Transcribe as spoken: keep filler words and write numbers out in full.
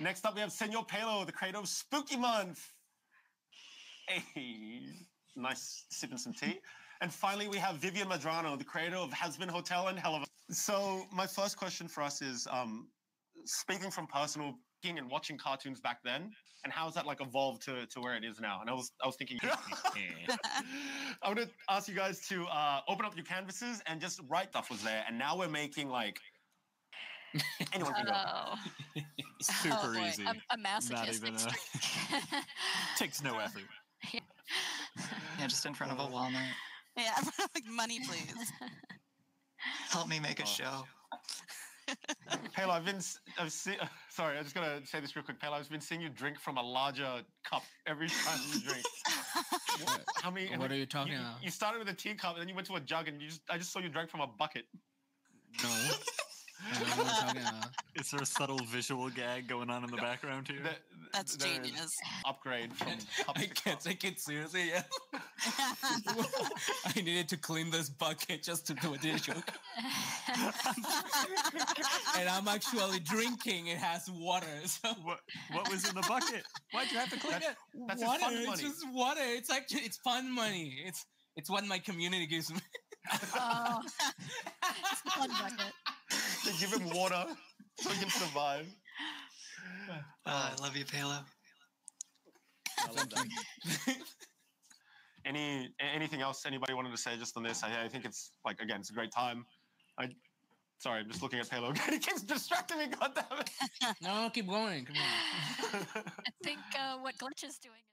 Next up, we have Senior Pelo, the creator of Spooky Month. Hey, nice sipping some tea. And finally, we have Vivienne Medrano, the creator of Hazbin Hotel and Hell of a. So my first question for us is, um, speaking from personal and watching cartoons back then, and how has that like evolved to, to where it is now? And I was I was thinking, I'm gonna ask you guys to uh, open up your canvases and just write stuff was there. And now we're making like anyone can oh. go. Super oh, easy. A, a masochist. Not a... Takes no effort. Yeah. yeah, just in front of a walnut. Yeah, in front of like money, please. Help me make oh. a show. Pelo, I've been, I've seen, sorry, I just got to say this real quick. Pelo, I've been seeing you drink from a larger cup every time you drink. what? How many? What like, are you talking you, about? You started with a teacup and then you went to a jug and you just, I just saw you drank from a bucket. No. I don't know what you're talking about. Is there a subtle visual gag going on in the no. background here? The, the, That's genius. Upgrade from cup I to can't cup. take it seriously. Yeah. I needed to clean this bucket just to do a dish. And I'm actually drinking. It has water. So. What, what was in the bucket? Why'd you have to clean that's, it? That's water. Fun money. It's just water. It's actually it's fun money. It's it's what my community gives me. Oh, it's the fun bucket. They give him water so he can survive. Uh, I love you, Pelo. I love that. Any anything else anybody wanted to say just on this? I, I think it's like again, it's a great time. I sorry, I'm just looking at Pelo. He keeps distracting me. God damn it! No, keep going. Come on. I think uh, what Glitch is doing is.